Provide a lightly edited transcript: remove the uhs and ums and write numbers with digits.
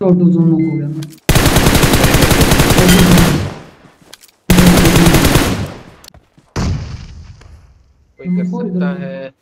Orada zorluk oluyor. कोई कर सकता है